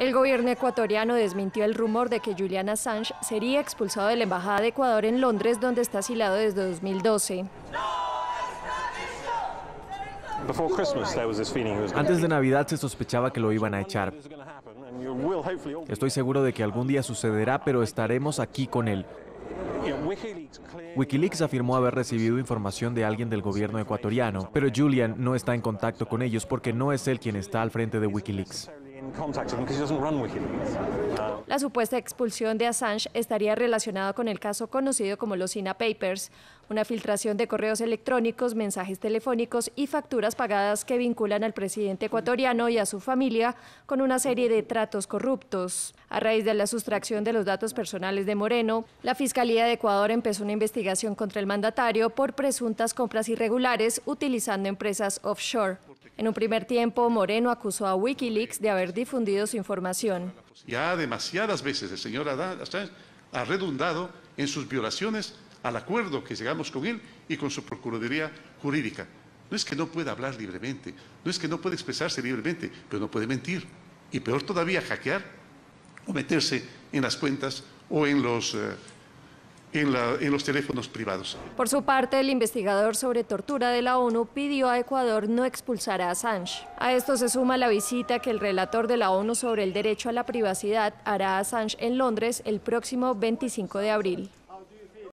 El gobierno ecuatoriano desmintió el rumor de que Julian Assange sería expulsado de la Embajada de Ecuador en Londres, donde está asilado desde 2012. Antes de Navidad se sospechaba que lo iban a echar. Estoy seguro de que algún día sucederá, pero estaremos aquí con él. WikiLeaks afirmó haber recibido información de alguien del gobierno ecuatoriano, pero Julian no está en contacto con ellos porque no es él quien está al frente de WikiLeaks. La supuesta expulsión de Assange estaría relacionada con el caso conocido como los Cina Papers, una filtración de correos electrónicos, mensajes telefónicos y facturas pagadas que vinculan al presidente ecuatoriano y a su familia con una serie de tratos corruptos. A raíz de la sustracción de los datos personales de Moreno, la Fiscalía de Ecuador empezó una investigación contra el mandatario por presuntas compras irregulares utilizando empresas offshore. En un primer tiempo, Moreno acusó a WikiLeaks de haber difundido su información. Ya demasiadas veces el señor Adán ha redundado en sus violaciones al acuerdo que llegamos con él y con su Procuraduría Jurídica. No es que no pueda hablar libremente, no es que no pueda expresarse libremente, pero no puede mentir. Y peor todavía, hackear o meterse en las cuentas o en los en los teléfonos privados. Por su parte, el investigador sobre tortura de la ONU pidió a Ecuador no expulsar a Assange. A esto se suma la visita que el relator de la ONU sobre el derecho a la privacidad hará a Assange en Londres el próximo 25 de abril.